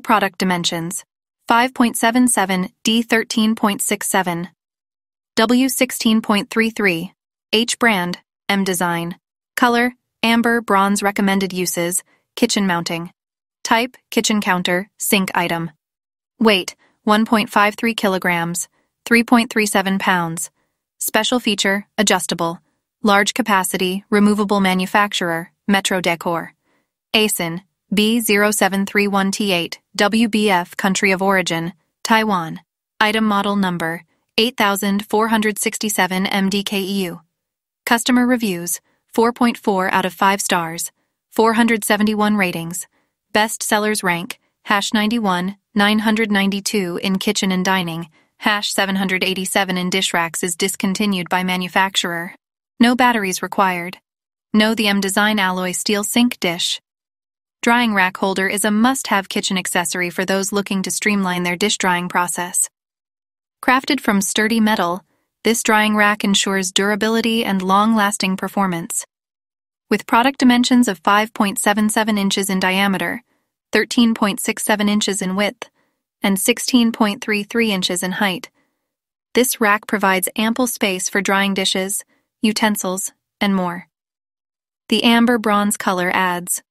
Product dimensions: 5.77 D 13.67, W 16.33, H brand, M-Design. Color, amber, bronze. Recommended uses: kitchen mounting. Type, kitchen counter, sink item. Weight, 1.53 kilograms, 3.37 pounds. Special feature, adjustable. Large capacity, removable. Manufacturer, Metro Decor. ASIN, B0731T8, WBF. Country of origin, Taiwan. Item model number, 8467 MDKEU. Customer reviews, 4.4 out of 5 stars, 471 ratings. Best sellers rank, #91, 992 in kitchen and dining, #787 in dish racks. Is discontinued by manufacturer. No batteries required. No, the M-Design alloy steel sink dish drying rack holder is a must-have kitchen accessory for those looking to streamline their dish drying process. Crafted from sturdy metal, this drying rack ensures durability and long-lasting performance. With product dimensions of 5.77 inches in diameter, 13.67 inches in width, and 16.33 inches in height, this rack provides ample space for drying dishes, utensils, and more. The amber bronze color adds.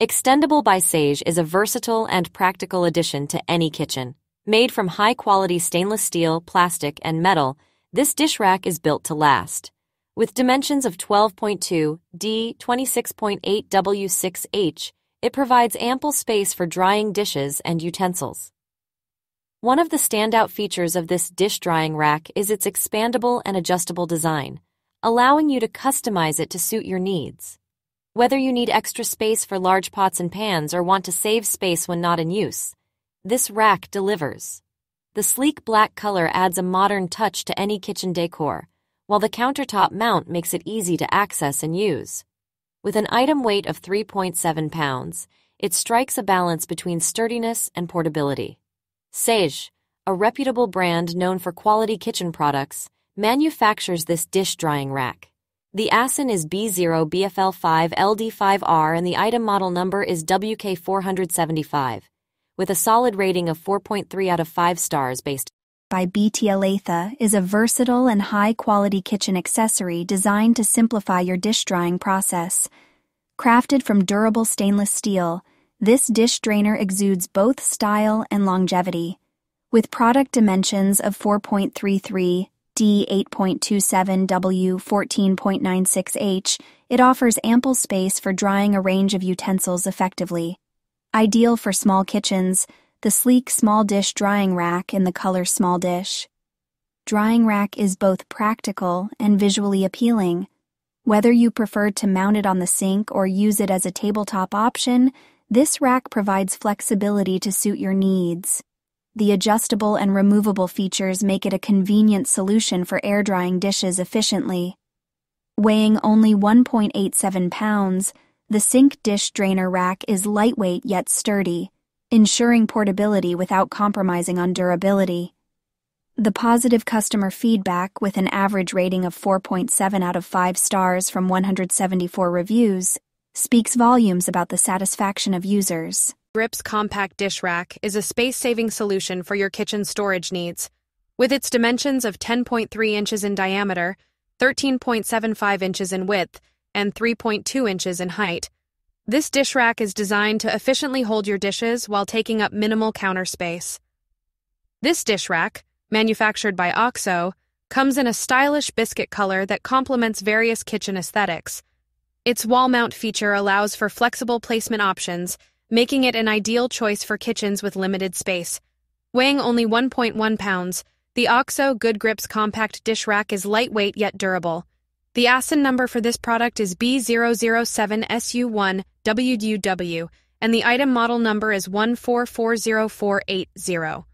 Extendable by Sage is a versatile and practical addition to any kitchen. Made from high-quality stainless steel, plastic, and metal, this dish rack is built to last. With dimensions of 12.2 D 26.8 W 6H, it provides ample space for drying dishes and utensils. One of the standout features of this dish drying rack is its expandable and adjustable design, allowing you to customize it to suit your needs. Whether you need extra space for large pots and pans or want to save space when not in use, this rack delivers. The sleek black color adds a modern touch to any kitchen decor, while the countertop mount makes it easy to access and use. With an item weight of 3.7 pounds, it strikes a balance between sturdiness and portability. Sage, a reputable brand known for quality kitchen products, manufactures this dish drying rack. The ASIN is B0BFL5LD5R and the item model number is WK475, with a solid rating of 4.3 out of 5 stars. Based by BTLATHA is a versatile and high-quality kitchen accessory designed to simplify your dish drying process. Crafted from durable stainless steel, this dish drainer exudes both style and longevity. With product dimensions of 4.33 D 8.27 W 14.96 H, it offers ample space for drying a range of utensils effectively. Ideal for small kitchens, the sleek small dish drying rack in the color small dish drying rack is both practical and visually appealing. Whether you prefer to mount it on the sink or use it as a tabletop option, this rack provides flexibility to suit your needs. The adjustable and removable features make it a convenient solution for air drying dishes efficiently. Weighing only 1.87 pounds, the sink dish drainer rack is lightweight yet sturdy, ensuring portability without compromising on durability. The positive customer feedback, with an average rating of 4.7 out of 5 stars from 174 reviews, speaks volumes about the satisfaction of users. Grips Compact Dish Rack is a space-saving solution for your kitchen storage needs. With its dimensions of 10.3 inches in diameter, 13.75 inches in width, and 3.2 inches in height, this dish rack is designed to efficiently hold your dishes while taking up minimal counter space. This dish rack, manufactured by OXO, comes in a stylish biscuit color that complements various kitchen aesthetics. Its wall mount feature allows for flexible placement options, making it an ideal choice for kitchens with limited space. Weighing only 1.1 pounds, the OXO Good Grips Compact Dish Rack is lightweight yet durable. The ASIN number for this product is B007SU1WUW, and the item model number is 1440480.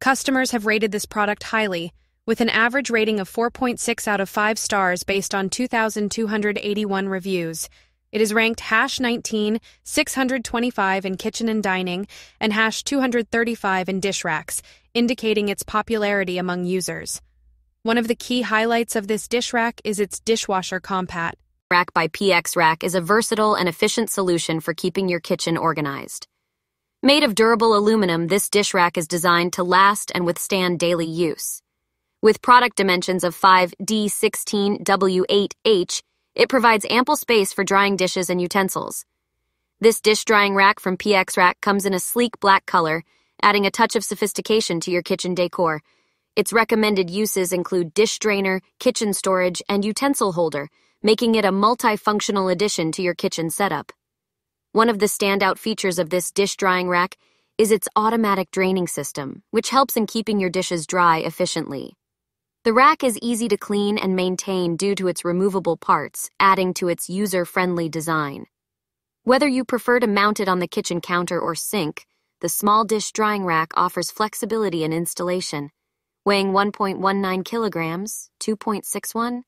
Customers have rated this product highly, with an average rating of 4.6 out of 5 stars based on 2,281 reviews. It is ranked #19,625 in kitchen and dining and #235 in dish racks, indicating its popularity among users. One of the key highlights of this dish rack is its dishwasher compact. Rack by PX Rack is a versatile and efficient solution for keeping your kitchen organized. Made of durable aluminum, this dish rack is designed to last and withstand daily use. With product dimensions of 5D16W8H, it provides ample space for drying dishes and utensils. This dish drying rack from PX Rack comes in a sleek black color, adding a touch of sophistication to your kitchen decor. Its recommended uses include dish drainer, kitchen storage, and utensil holder, making it a multifunctional addition to your kitchen setup. One of the standout features of this dish drying rack is its automatic draining system, which helps in keeping your dishes dry efficiently. The rack is easy to clean and maintain due to its removable parts, adding to its user-friendly design. Whether you prefer to mount it on the kitchen counter or sink, the small dish drying rack offers flexibility in installation. Weighing 1.19 kilograms, 2.61,